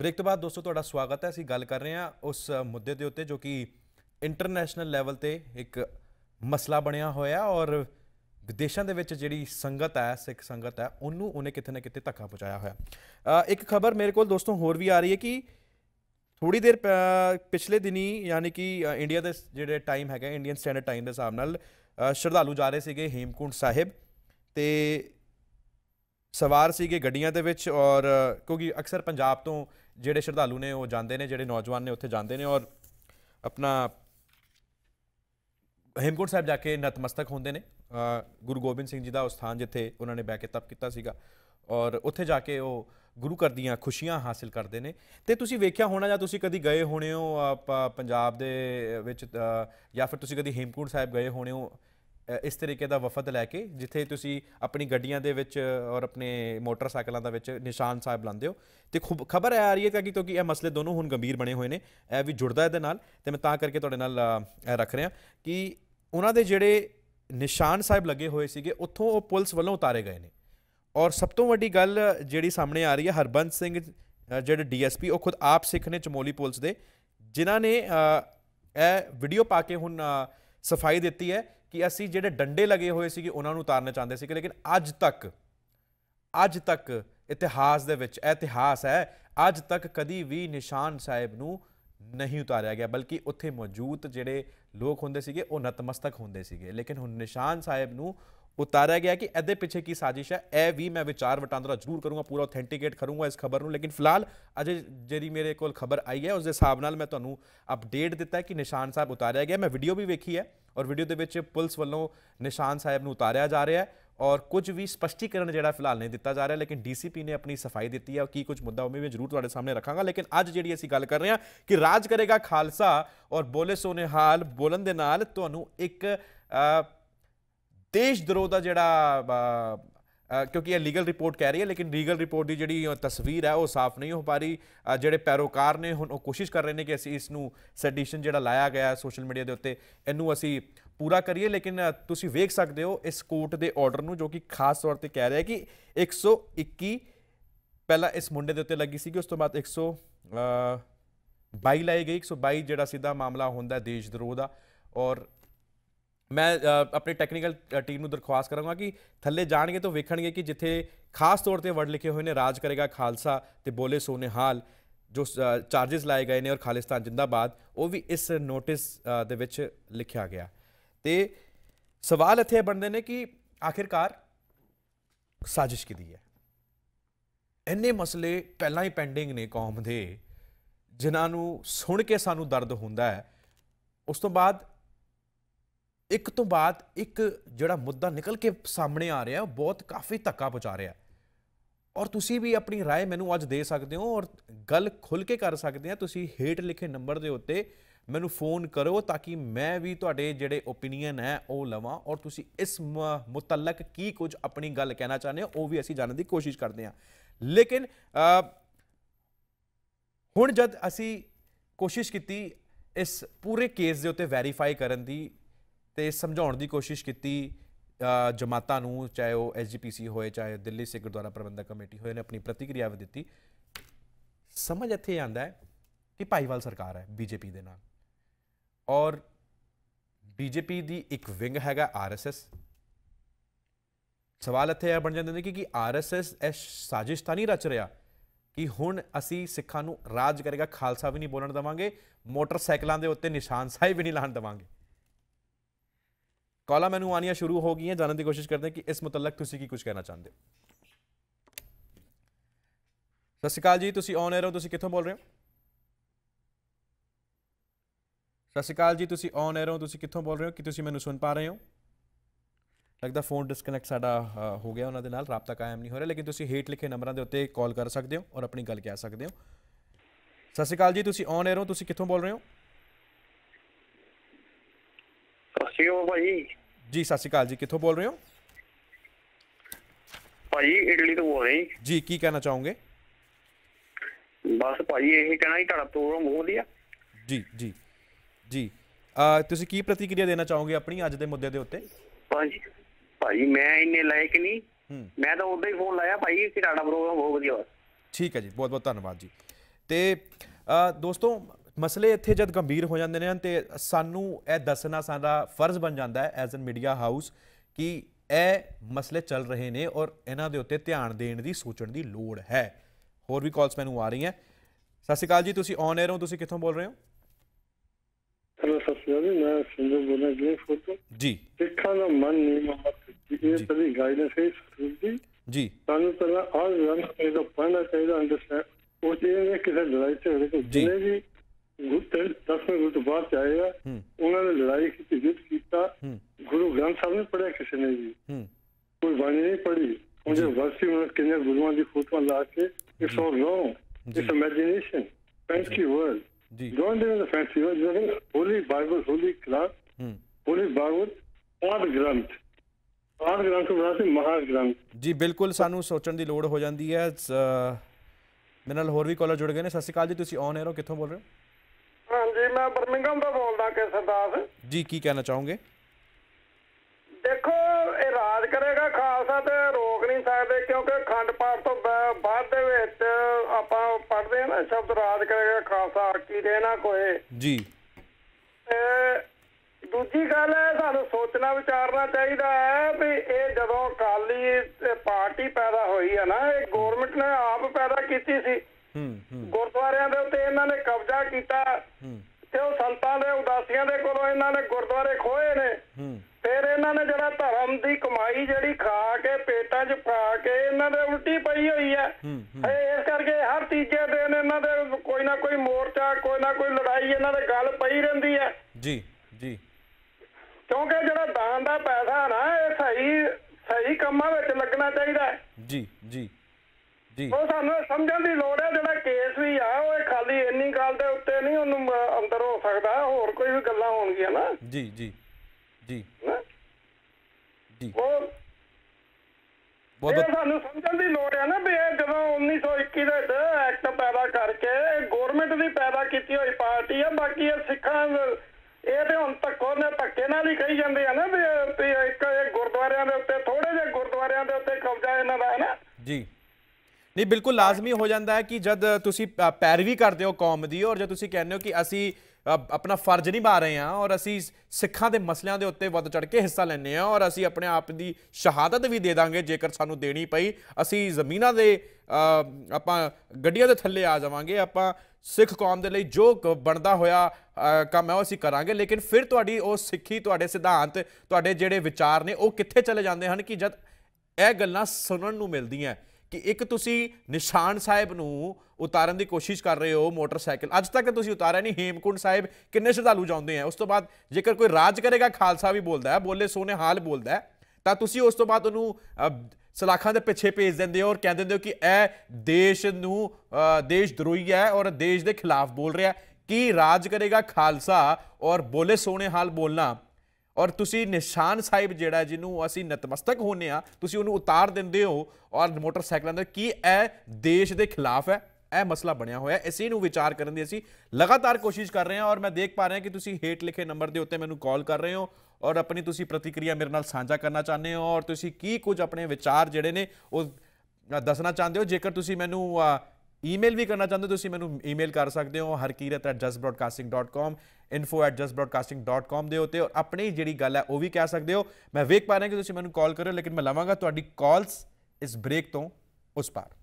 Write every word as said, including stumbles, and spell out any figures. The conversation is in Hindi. ब्रेक तो बाद दोस्तों तुहाडा स्वागत है। असीं गल कर रहे हैं उस मुद्दे के उत्ते जो कि इंटरनेशनल लैवल ते एक मसला बनिया होया और विदेशों के विच जिहड़ी संगत है सिख संगत है उन्होंने उन्हें कितने ना कितने धक्का पहुँचाया होया। एक खबर मेरे को दोस्तों होर भी आ रही है कि थोड़ी देर पिछले दिन ही यानी कि इंडिया के जिहड़े टाइम है इंडियन स्टैंडर्ड टाइम के हिसाब नाल श्रद्धालु जा रहे थे हेमकुंड साहिब तो सवार सीगे गड्डियां दे विच और क्योंकि अक्सर पंजाब तो जिहड़े श्रद्धालु ने वो जाते हैं जिहड़े नौजवान ने उत्थे जाते हैं और अपना हेमकुंड साहब जाके नतमस्तक होंदे ने। गुरु गोबिंद सिंह जी का स्थान जिथे उन्होंने बह के तप किया सीगा और उत्थे जाके वो गुरु घर दियां खुशियां हासिल करते हैं। तो तुसीं वेख्या होना जां तुसीं कदी गए होने हो पंजाब दे विच या फिर तुसीं कदी हेमकुंड साहब गए होने हो इस तरीके का वफद लैके जिथे तुसी अपनी गड्डियां दे विच और अपने मोटरसाइकिलों दे विच निशान साहब लांदे हो। तो खूब खबर आ रही है कि क्योंकि ये मसले दोनों हुण गंभीर बने हुए हैं यह भी जुड़ता है नाल ते मैं तां करके तुहाडे नाल रख रहा कि उन्हां दे जिहड़े निशान साहब लगे हुए सीगे उत्थों वो पुलिस वालों उतारे गए हैं। और सब तो वड्डी गल जिहड़ी सामने आ रही है हरबंस सिंह जिहड़े डी एस पी वो खुद आप सिख ने चमोली पुलिस के जिन्हों ने ए वीडियो पा के हुण सफाई दी है कि असी जिहड़े डंडे लगे हुए सी उन्होंने उतारना चाहते थे लेकिन अज तक अज तक इतिहास दे विच इतिहास है अज तक कभी भी निशान साहब नू नहीं उतारिया गया बल्कि उत्थे मौजूद जिहड़े लोग होंदे सीगे वो नतमस्तक होंदे सीगे। लेकिन हुण निशान साहब नू उतारिया गया कि इहदे पिछे की साजिश है यह भी मैं विचार वटांदरा जरूर करूँगा पूरा ऑथेंटिकेट करूँगा इस खबर नू। लेकिन फिलहाल अजे जिहड़ी मेरे कोल खबर आई है उस हिसाब नाल मैं तुहानू अपडेट दिता है कि निशान साहब उतारिया गया। मैं वीडियो भी वेखी है और वीडियो दे विच पुलिस वालों निशान साहब नू उतारिया जा रहा है और कुछ भी स्पष्टीकरण जिहड़ा फिलहाल नहीं दिता जा रहा है लेकिन डी सी पी ने अपनी सफाई दी है और की कुछ मुद्दा उन्हें भी जरूर तुहाडे सामने रखांगा। लेकिन अज जिहड़ी असीं गल कर रहे हैं कि राज करेगा खालसा और बोले सोनेहाल बोलन दे नाल तुहानू एक देश द्रोह का जिहड़ा क्योंकि यह लीगल रिपोर्ट कह रही है लेकिन लीगल रिपोर्ट की जिहड़ी तस्वीर है वो साफ नहीं हो पा रही। जिहड़े पैरोकार ने हुण कोशिश कर रहे हैं कि असी इसनू सैडिशन जिहड़ा लाया गया सोशल मीडिया के उत्ते इनू असी पूरा करिए लेकिन तुसी वेख सकते हो इस कोर्ट के ऑर्डर नू जो कि खास तौर पर कह रहा है कि एक सौ इक्की पहला इस मुंडे के उत्ते लगी सी उस तो बाद एक सौ बाई लाई गई एक सौ बाई जिहड़ा सीधा मामला होंदा है देश द्रोह का। और मैं अपने टैक्नीकल टीम को दरख्वास्त करूँगा कि थले जाएंगे तो वेखणगे कि जिथे खास तौर पर वर्ड लिखे हुए हैं राज करेगा खालसा तो बोले सोनेहाल जो चार्जिज़ लाए गए हैं और खालिस्तान जिंदाबाद वो भी इस नोटिस दे विच लिखा गया। तो सवाल इत्थे बनते हैं कि आखिरकार साजिश किहदी है। इन्ने मसले पहला ही पेंडिंग ने कौम के जिन्होंने सुन के सानू दर्द होंदा है उस तो बाद एक तो बाद एक जड़ा मुद्दा निकल के सामने आ रहा है बहुत काफ़ी धक्का पहुँचा रहा है। और तुसी भी अपनी राय मैनू अज दे सकते हो और गल खुल के कर सकते हैं। तुसी हेठ लिखे नंबर दे उत्ते मैनू फोन करो ताकि मैं भी तुहाडे जिहड़े ओपीनियन है वो लवां और तुसी इस मुतलक की कुछ अपनी गल कहना चाहते हो वो भी असी जानने की कोशिश करते हैं। लेकिन हुण जद असी कोशिश की इस पूरे केस के उत्ते वैरीफाई करन दी ते समझाउण दी कोशिश की जमातां नूं चाहे वो एस जी पी सी होए चाहे दिल्ली सिख गुरुद्वारा प्रबंधक कमेटी होए ने अपनी प्रतिक्रिया भी दी। समझ इत्थे आंदा है कि भाईवाल सरकार है बीजेपी दे नाल और बीजेपी दी एक विंग हैगा आर एस एस। सवाल इत्थे बन जांदे ने कि आर एस एस इस साजिश तां नहीं रच रहा कि हुण असी सिखां नूं राज करेगा खालसा भी नहीं बोलण देवांगे मोटरसाइकिलों के उत्ते निशान साहिब भी नहीं लाण देवांगे। कॉला मैनू आनिया शुरू हो गई है जानने की कोशिश करते हैं कि इस मुतलक तुसी की कुछ कहना चाहते हो। सत श्री अकाल जी तुसी ऑन एयर हो तुसी कितों बोल रहे हो। सत श्री अकाल जी तुसी ऑन एयर हो तुसी कितों बोल रहे हो कि तुसी मैनू सुन पा रहे हो। लगता फोन डिस्कनैक्ट साडा हो गया उन्होंने नाल राबता कायम नहीं हो रहा लेकिन तुसी हेठ लिखे नंबरों के उत्ते कॉल कर सकते हो और अपनी गल कह सकते हो। सत श्री अकाल जी तुसी ऑन एयर हो तुसी कितों बोल रहे हो जी। सत श्री अकाल जी कितों बोल रहे हो भाई। इटली तो बोल रहे जी की कहना चाहोगे। बस भाई यही कहना ही ਤੁਹਾਡਾ ਪ੍ਰੋਗਰਾਮ ਵਧੀਆ जी जी जी ਤੁਸੀਂ ਕੀ ਪ੍ਰਤੀਕਿਰਿਆ ਦੇਣਾ ਚਾਹੋਗੇ ਆਪਣੀ ਅੱਜ ਦੇ ਮੁੱਦੇ ਦੇ ਉੱਤੇ। ਭਾਈ ਭਾਈ ਮੈਂ ਇੰਨੇ ਲਾਇਕ ਨਹੀਂ मैं तो उदा ही फोन लाया भाई ਤੁਹਾਡਾ ਪ੍ਰੋਗਰਾਮ ਬਹੁਤ ਵਧੀਆ। ठीक है जी बहुत बहुत धन्यवाद जी। तो दोस्तों मसले इत्थे जब गंभीर हो जाते हैं तो सानू यह दसना साडा फर्ज बन जाता है एज एन मीडिया हाउस कि यह मसले चल रहे हैं और इन्हां दे उत्ते ध्यान देने की सोचण की लोड़ है। होर भी कॉल्स मैनू आ रही हैं। सत श्री अकाल जी, तुसीं ऑन एयर हो, तुसीं कित्थों बोल रहे हो? हेलो सत श्री अकाल जी, मैं संजय बोल रहा जी। जी सिखा का मन नहीं गाइडेंस है जी, सानू पहला हर रंग पढ़ना चाहिए, अंडरस्टैंड वो चाहिए किसी लड़ाई झगड़े तो जिन्हें भी दस मिनट बाद आएगा उन्होंने लड़ाई की युद्ध किया। गुरु ग्रंथ साहब ने पढ़िया किसी ने भी कोई वाणी नहीं पढ़ी, मुझे वर्षी उन्होंने किन्ने गुरुओं की फोटो ला के it's all wrong, it's imagination, fancy world, don't live in the fancy world. Holy Bible, holy ग्रंथ, होली बाइबल आदि ग्रंथ, आदि ग्रंथ को बनाते महाग्रंथ जी। बिल्कुल सानू सोचण दी लोड़ हो जाती है। मेरे नाल होर भी कॉलर जुड़ गए ने। सत श्री अकाल जी, तुसीं ऑन एयर हो, कित्थों बोल रहे हो? हाँ जी, मैं बर्मिंघम का बोलता केसर दास जी। की कहना चाहोगे? देखो ये राज करेगा खालसा तो रोक नहीं सकते, क्योंकि अखंड पाठ तो बाद आप पढ़ते हैं ना शब्द राज करेगा खालसा की रहना कोई जी। दूजी गल है सानू सोचना विचारना चाहिए है भी ये जदों अकाली पार्टी पैदा हुई है ना, ये गवर्नमेंट ने आप पैदा की थी। गुरुद्वारियां दे उत्ते इन्हां ने कब्जा किया, संतां दे उदासियां दे कोलों इन्हां ने गुरुद्वारे खोए ने, फिर इन्हां ने जिहड़ा धर्म दी कमाई जिहड़ी खा के पेटां च पा के इन्हां दे उल्टी पई होई है। इस करके हर तीजे दिन इन्हां दे कोई ना कोई मोर्चा, कोई ना कोई लड़ाई इन्हां दे गल पई रहिंदी है जी जी, क्योंकि जिहड़ा दान दा पैसा ना इह सही सही कामां विच लगना चाहीदा है जी जी। बाकी सिखां धक्के ने धक्के नाल ही कही जांदे आ ना भी गुरुद्वारियां दे उत्ते थोड़े जे गुरुद्वारियां दे उत्ते कब्जा इन्हां दा है ना जी। नहीं बिल्कुल लाजमी हो जाता है कि जब तुसी पैरवी करते हो कौम की और जो तुसी कहने हो कि असी अपना फर्ज निभा रहे हैं और असी सिखा के मसलों के उत्ते वध चढ़ के हिस्सा लेने और असी अपने आप की शहादत भी दे देंगे जेकर सानू देनी पई, असी जमीना दे आपां गड्डियां दे थले आ जावांगे, आपां सिख कौम दे लई जो बनदा होया काम है वो असी करांगे। लेकिन फिर तुहाडी वो सिक्खी, तुहाडे सिद्धांत, तुहाडे जिहड़े विचार ने वो कित्थे चले जाते हैं कि जब यह गल्लां सुनन नूं मिलदियां कि एक तुसी निशान साहिब नूं उतारन की कोशिश कर रहे हो मोटरसाइकिल, अज तक तुसी उतारा नहीं। हेमकुंड साहिब किन्ने श्रद्धालु जाते हैं, उस तो बाद जेकर कोई राज करेगा खालसा भी बोलता है, बोले सोने हाल बोलता है, तो तुसी उस तो बाद उन्होंने सलाखा के पिछे भेज देंगे और कह देंगे कि यह देश नूं देशद्रोही है और देश के खिलाफ बोल रहा है। कि राज करेगा खालसा और बोले सोने हाल बोलना और तुसी निशान साहिब जिहड़ा जिन्होंने असी नतमस्तक होने आ तुसी उन्होंने उतार देंदे हो और मोटरसाइकिलों अंदर की यह देश के खिलाफ है। यह मसला बनया होया, इसी नूं विचार करने की असी लगातार कोशिश कर रहे हैं और मैं देख पा रहा कि तुसी हेठ लिखे नंबर के उत्ते मैनूं कॉल कर रहे हो और अपनी तुसी प्रतिक्रिया मेरे नाल सांझा करना चाहते हो और तुसी की कुछ अपने विचार जिहड़े ने वो दसना चाहते हो। जेकर तुसी मैनूं ईमेल भी करना चाहते हो तुसी मैनूं ईमेल कर सकते हो Harkirat at Jas broadcasting dot com info at Jas broadcasting dot com के उत्ते और अपनी जी गल है वो भी कह सकते हो। मैं वेख पा रहा कि तुसी मैनूं कॉल करो लेकिन मैं लवांगा तुहाडी कॉल्स इस ब्रेक तो उस पार।